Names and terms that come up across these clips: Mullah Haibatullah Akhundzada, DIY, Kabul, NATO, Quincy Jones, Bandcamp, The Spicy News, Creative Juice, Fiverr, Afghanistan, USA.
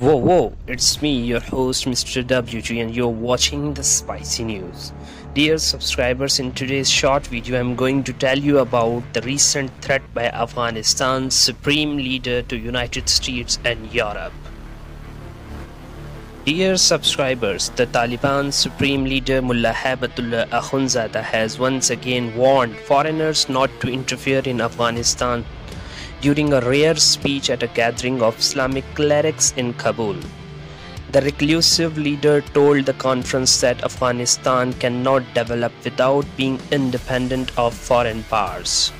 Whoa, it's me, your host Mr. WG, and you're watching The Spicy News. Dear subscribers, in today's short video I'm going to tell you about the recent threat by Afghanistan's supreme leader to United States and Europe. Dear subscribers, the Taliban's supreme leader Mullah Haibatullah Akhundzada has once again warned foreigners not to interfere in Afghanistan during a rare speech at a gathering of Islamic clerics in Kabul. The reclusive leader told the conference that Afghanistan cannot develop without being independent of foreign powers.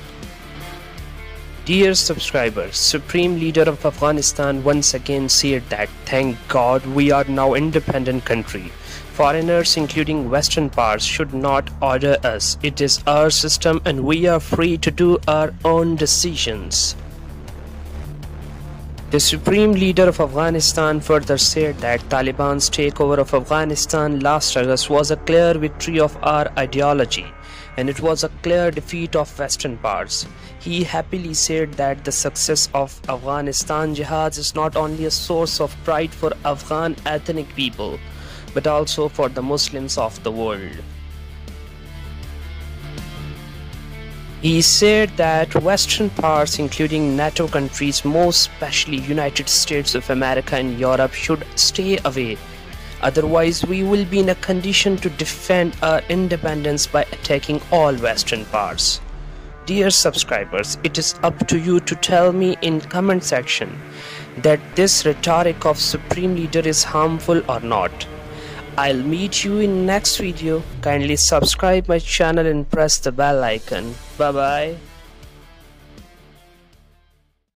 Dear subscribers, Supreme Leader of Afghanistan once again said that, thank God we are now independent country. Foreigners including Western powers should not order us. It is our system and we are free to do our own decisions. The Supreme Leader of Afghanistan further said that Taliban's takeover of Afghanistan last August was a clear victory of our ideology, and it was a clear defeat of Western powers. He happily said that the success of Afghanistan jihad is not only a source of pride for Afghan ethnic people, but also for the Muslims of the world. He said that Western powers including NATO countries, most especially United States of America and Europe, should stay away. Otherwise, we will be in a condition to defend our independence by attacking all Western powers. Dear subscribers, it is up to you to tell me in comment section that this rhetoric of Supreme Leader is harmful or not. I'll meet you in next video. Kindly subscribe my channel and press the bell icon. Bye bye.